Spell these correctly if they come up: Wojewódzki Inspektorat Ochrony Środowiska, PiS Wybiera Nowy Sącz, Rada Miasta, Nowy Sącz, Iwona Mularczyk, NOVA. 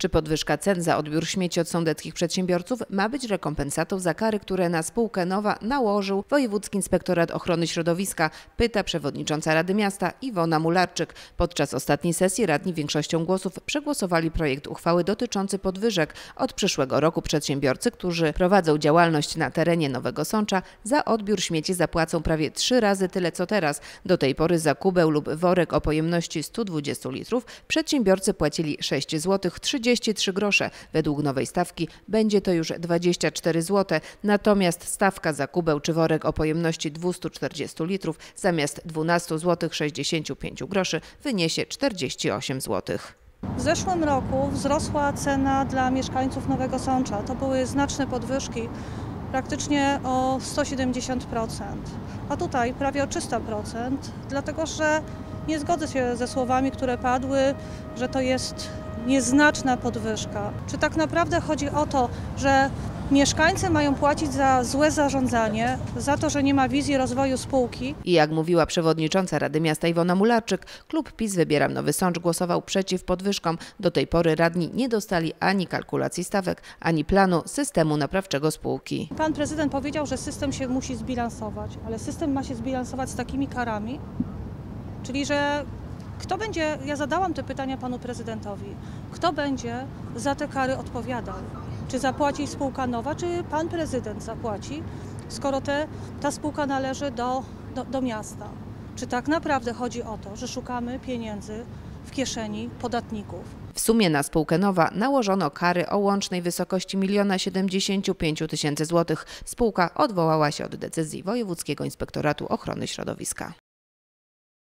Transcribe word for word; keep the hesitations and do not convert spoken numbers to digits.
Czy podwyżka cen za odbiór śmieci od sądeckich przedsiębiorców ma być rekompensatą za kary, które na spółkę NOWA nałożył Wojewódzki Inspektorat Ochrony Środowiska? Pyta przewodnicząca Rady Miasta Iwona Mularczyk. Podczas ostatniej sesji radni większością głosów przegłosowali projekt uchwały dotyczący podwyżek. Od przyszłego roku przedsiębiorcy, którzy prowadzą działalność na terenie Nowego Sącza, za odbiór śmieci zapłacą prawie trzy razy tyle co teraz. Do tej pory za kubeł lub worek o pojemności sto dwadzieścia litrów przedsiębiorcy płacili sześć złotych trzydzieści trzy grosze. Według nowej stawki będzie to już dwadzieścia cztery złote. Natomiast stawka za kubeł czy worek o pojemności dwieście czterdzieści litrów zamiast dwanaście złotych sześćdziesiąt pięć groszy wyniesie czterdzieści osiem złotych. W zeszłym roku wzrosła cena dla mieszkańców Nowego Sącza. To były znaczne podwyżki, praktycznie o sto siedemdziesiąt procent, a tutaj prawie o trzysta procent, dlatego że nie zgodzę się ze słowami, które padły, że to jest nieznaczna podwyżka. Czy tak naprawdę chodzi o to, że mieszkańcy mają płacić za złe zarządzanie, za to, że nie ma wizji rozwoju spółki? I jak mówiła przewodnicząca Rady Miasta Iwona Mularczyk, klub PiS Wybiera Nowy Sącz głosował przeciw podwyżkom. Do tej pory radni nie dostali ani kalkulacji stawek, ani planu systemu naprawczego spółki. Pan prezydent powiedział, że system się musi zbilansować, ale system ma się zbilansować z takimi karami, czyli że kto będzie, ja zadałam te pytania panu prezydentowi, kto będzie za te kary odpowiadał? Czy zapłaci spółka NOWA, czy pan prezydent zapłaci, skoro te, ta spółka należy do, do, do miasta? Czy tak naprawdę chodzi o to, że szukamy pieniędzy w kieszeni podatników? W sumie na spółkę NOWA nałożono kary o łącznej wysokości miliona siedemdziesięciu pięciu tysięcy złotych. Spółka odwołała się od decyzji Wojewódzkiego Inspektoratu Ochrony Środowiska.